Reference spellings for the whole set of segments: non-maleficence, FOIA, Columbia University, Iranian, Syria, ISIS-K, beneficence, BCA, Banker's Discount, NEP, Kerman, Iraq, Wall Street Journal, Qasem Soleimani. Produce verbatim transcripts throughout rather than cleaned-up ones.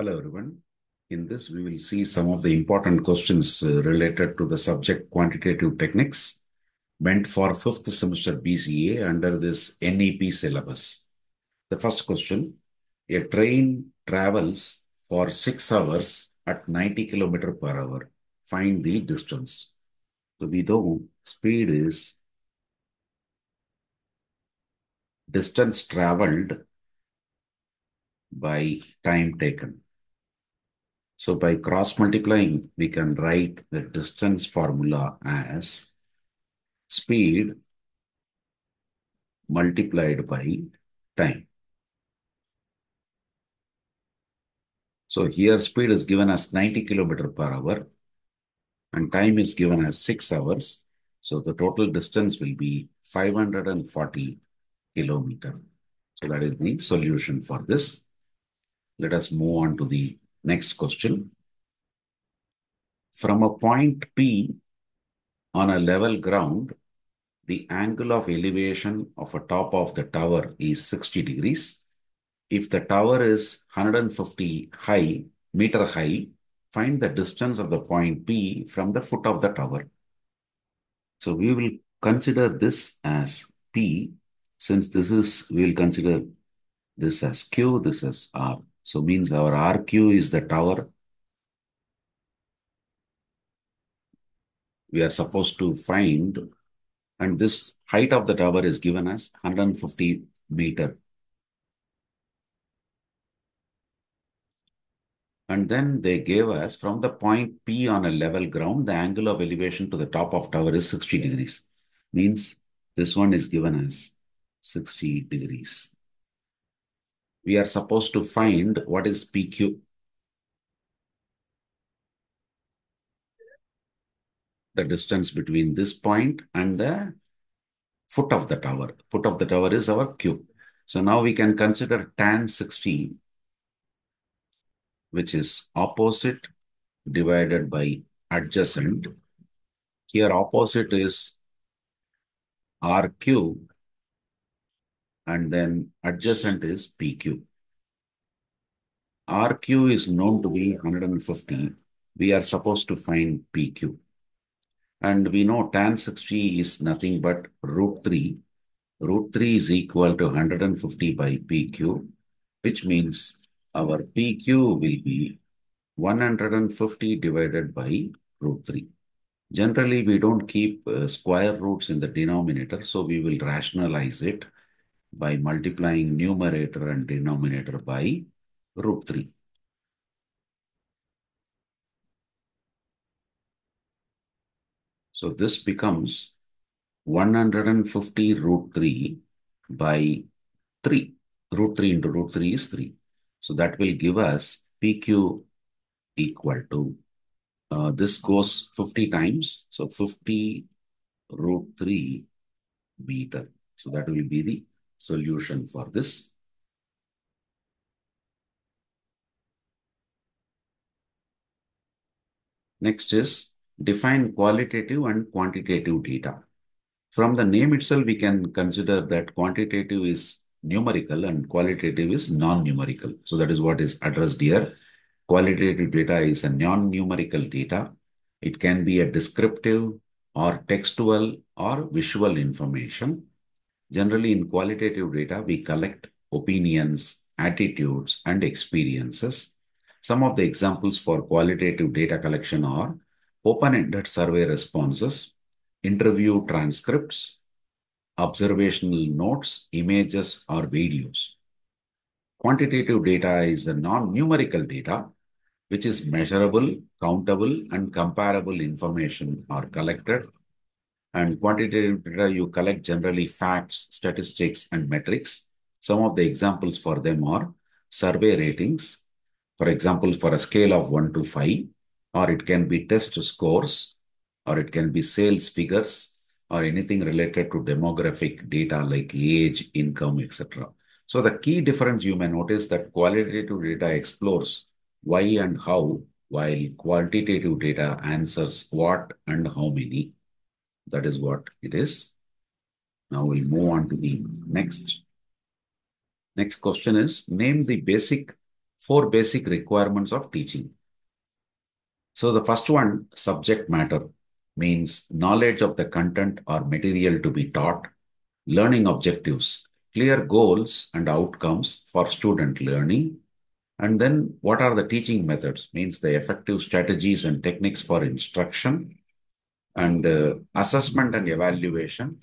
Hello everyone. In this, we will see some of the important questions uh, related to the subject quantitative techniques meant for fifth semester B C A under this N E P syllabus. The first question, a train travels for six hours at ninety kilometers per hour. Find the distance. So we know speed is distance traveled by time taken. So by cross multiplying, we can write the distance formula as speed multiplied by time. So here speed is given as ninety kilometers per hour and time is given as six hours. So the total distance will be five hundred forty kilometers. So that is the solution for this. Let us move on to the next question. From a point P on a level ground, the angle of elevation of a top of the tower is sixty degrees. If the tower is one hundred fifty meter high, find the distance of the point P from the foot of the tower. So we will consider this as P. Since this is, we will consider this as Q, this as R. So means our R Q is the tower. We are supposed to find, and this height of the tower is given as one hundred fifty meter. And then they gave us from the point P on a level ground, the angle of elevation to the top of tower is sixty degrees. Means this one is given as sixty degrees. We are supposed to find what is P Q. The distance between this point and the foot of the tower. Foot of the tower is our Q. So now we can consider tan sixty, which is opposite divided by adjacent. Here opposite is R Q. And then adjacent is P Q. R Q is known to be one hundred fifty. We are supposed to find P Q. And we know tan sixty is nothing but root three. Root three is equal to one hundred fifty by P Q, which means our P Q will be one hundred fifty divided by root three. Generally, we don't keep uh, square roots in the denominator, so we will rationalize it by multiplying numerator and denominator by root three. So this becomes one hundred fifty root three by three. Root three into root three is three. So that will give us P Q equal to, uh, this goes fifty times. So fifty root three meter. So that will be the solution for this. Next is define qualitative and quantitative data. From the name itself, we can consider that quantitative is numerical and qualitative is non-numerical. So that is what is addressed here. Qualitative data is a non-numerical data. It can be a descriptive or textual or visual information. Generally, in qualitative data, we collect opinions, attitudes, and experiences. Some of the examples for qualitative data collection are open-ended survey responses, interview transcripts, observational notes, images, or videos. Quantitative data is the non-numerical data, which is measurable, countable, and comparable information are collected. And quantitative data, you collect generally facts, statistics, and metrics. Some of the examples for them are survey ratings, for example, for a scale of one to five, or it can be test scores, or it can be sales figures, or anything related to demographic data like age, income, et cetera. So the key difference you may notice that qualitative data explores why and how, while quantitative data answers what and how many. That is what it is. Now we'll move on to the next. Next question is, name the basic four basic requirements of teaching. So the first one, subject matter, means knowledge of the content or material to be taught, learning objectives, clear goals and outcomes for student learning, and then what are the teaching methods, means the effective strategies and techniques for instruction, and uh, assessment and evaluation,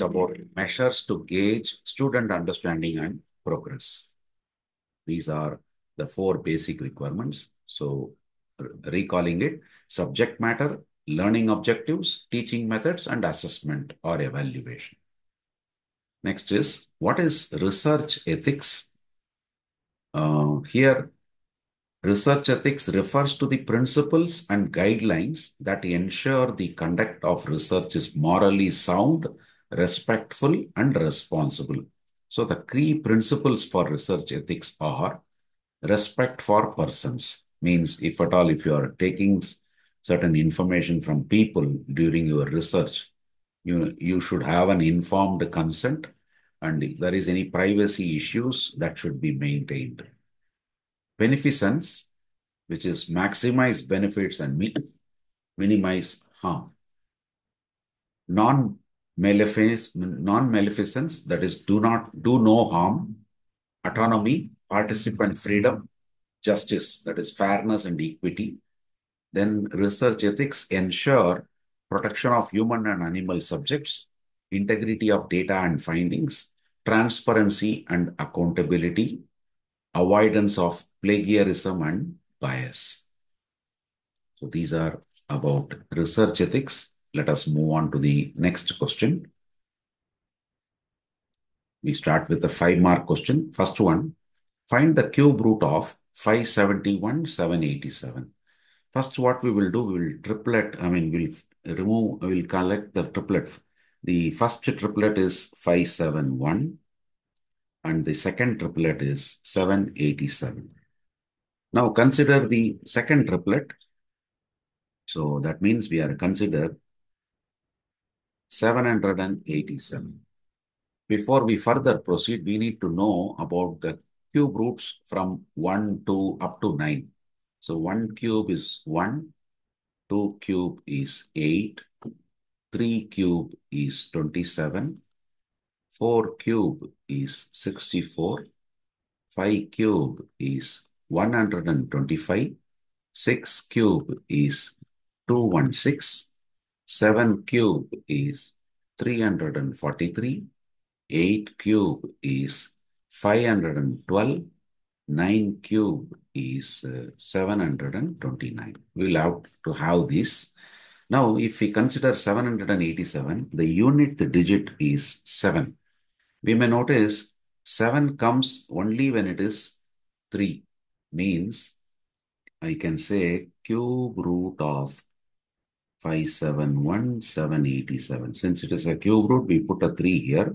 about measures to gauge student understanding and progress. These are the four basic requirements. So recalling it, subject matter, learning objectives, teaching methods, and assessment or evaluation. Next is, what is research ethics? Uh, here, research ethics refers to the principles and guidelines that ensure the conduct of research is morally sound, respectful, and responsible. So the key principles for research ethics are respect for persons, means if at all, if you are taking certain information from people during your research, you, you should have an informed consent, and if there is any privacy issues, that should be maintained. Beneficence, which is maximize benefits and minimize harm. Non Non-maleficence, that is, do not do no harm, autonomy, participant freedom, justice, that is, fairness and equity. Then research ethics ensure protection of human and animal subjects, integrity of data and findings, transparency and accountability, avoidance of plagiarism and bias. So these are about research ethics. Let us move on to the next question. We start with a five-mark question. First one, find the cube root of five seventy-one, seven eighty-seven. First, what we will do, we will triplet, I mean, we'll remove, we'll collect the triplet. The first triplet is five seventy-one, and the second triplet is seven eighty-seven. Now, consider the second triplet. So that means we are considered seven eighty-seven. Before we further proceed, we need to know about the cube roots from one to up to nine. So one cube is one, two cube is eight, three cube is twenty-seven, four cube is sixty-four, five cube is one hundred twenty-five, six cube is two hundred sixteen, seven cube is three hundred forty-three, eight cube is five hundred twelve, nine cube is uh, seven hundred twenty-nine. We'll have to have this. Now, if we consider seven eighty-seven, the unit, the digit is seven. We may notice seven comes only when it is three. Means I can say cube root of five seventy-one, seven eighty-seven. Since it is a cube root, we put a three here,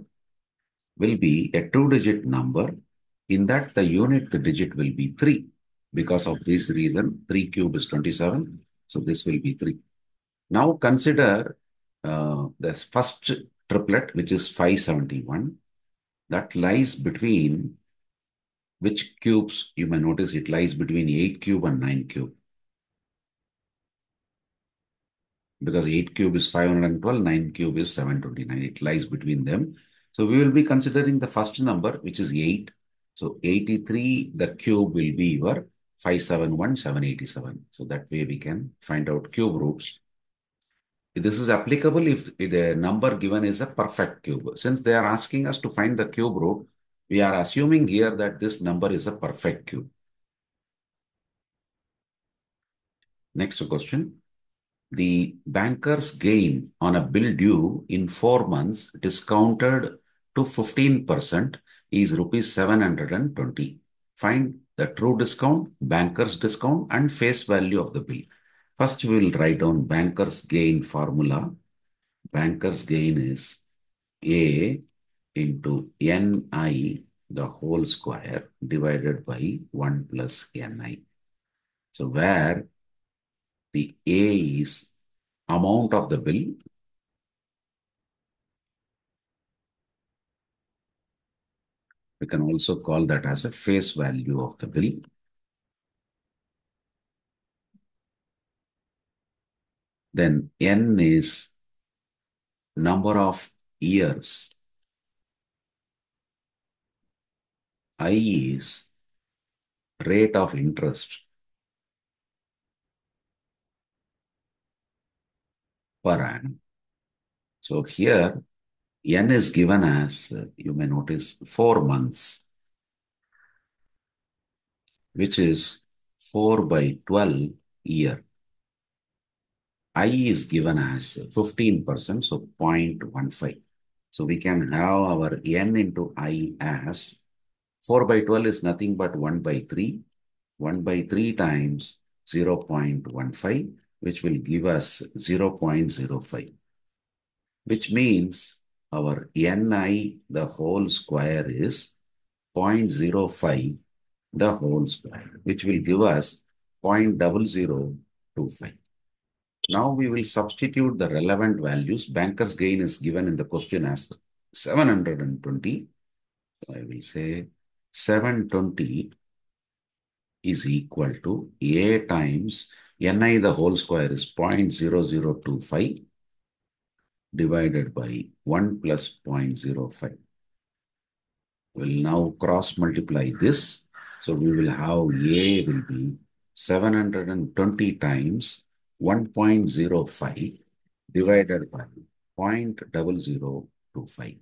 will be a two-digit number. In that, the unit, the digit will be three. Because of this reason, three cube is twenty-seven. So this will be three. Now consider uh, this first triplet, which is five seventy-one. That lies between which cubes? You may notice it lies between eight cube and nine cube. Because eight cube is five hundred twelve, nine cube is seven hundred twenty-nine. It lies between them. So we will be considering the first number, which is eight. So eighty-three, the cube will be your five seventy-one, seven eighty-seven. So that way we can find out cube roots. This is applicable if the number given is a perfect cube. Since they are asking us to find the cube root, we are assuming here that this number is a perfect cube. Next question. The banker's gain on a bill due in four months discounted to fifteen percent is rupees seven hundred twenty. Find the true discount, banker's discount, and face value of the bill. First, we will write down banker's gain formula. Banker's gain is A into N I, the whole square, divided by one plus N I. So where the A is amount of the bill, we can also call that as a face value of the bill. Then N is number of years. I is rate of interest per annum. So here N is given as, you may notice, four months, which is four by twelve year. I is given as fifteen percent, so zero point one five. So we can have our N into I as four by twelve is nothing but one by three. one by three times zero point one five, which will give us zero point zero five, which means our Ni, the whole square, is zero point zero five, the whole square, which will give us zero point zero zero two five. Now we will substitute the relevant values. Banker's gain is given in the question as seven hundred twenty. So I will say seven hundred twenty is equal to A times Ni, the whole square, is zero point zero zero two five divided by one plus zero point zero five. We'll now cross multiply this. So we will have A will be seven hundred twenty times one point zero five divided by zero point zero zero two five.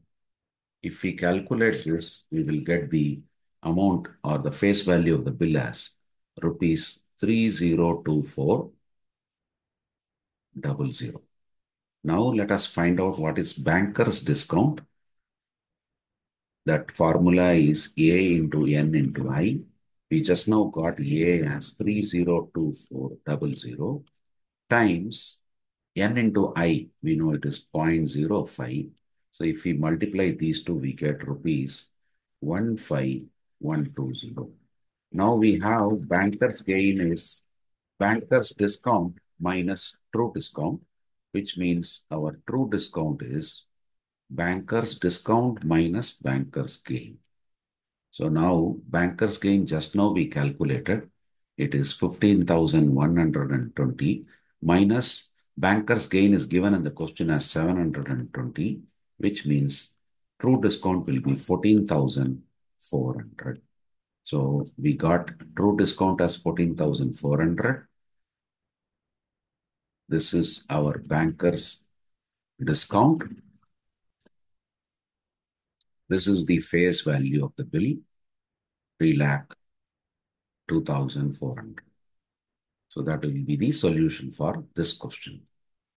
If we calculate this, we will get the amount or the face value of the bill as rupees three thousand twenty-four thousand. Now let us find out what is banker's discount. That formula is A into N into I. We just now got A as three thousand twenty-four thousand times N into I. We know it is zero point zero five. So if we multiply these two, we get rupees one five one two zero. Now we have banker's gain is banker's discount minus true discount, which means our true discount is banker's discount minus banker's gain. So now banker's gain, just now we calculated, it is fifteen thousand one hundred twenty minus banker's gain is given in the question as seven hundred twenty. Which means true discount will be fourteen thousand four hundred. So we got true discount as fourteen thousand four hundred. This is our banker's discount. This is the face value of the bill, three lakh two thousand four hundred. So that will be the solution for this question.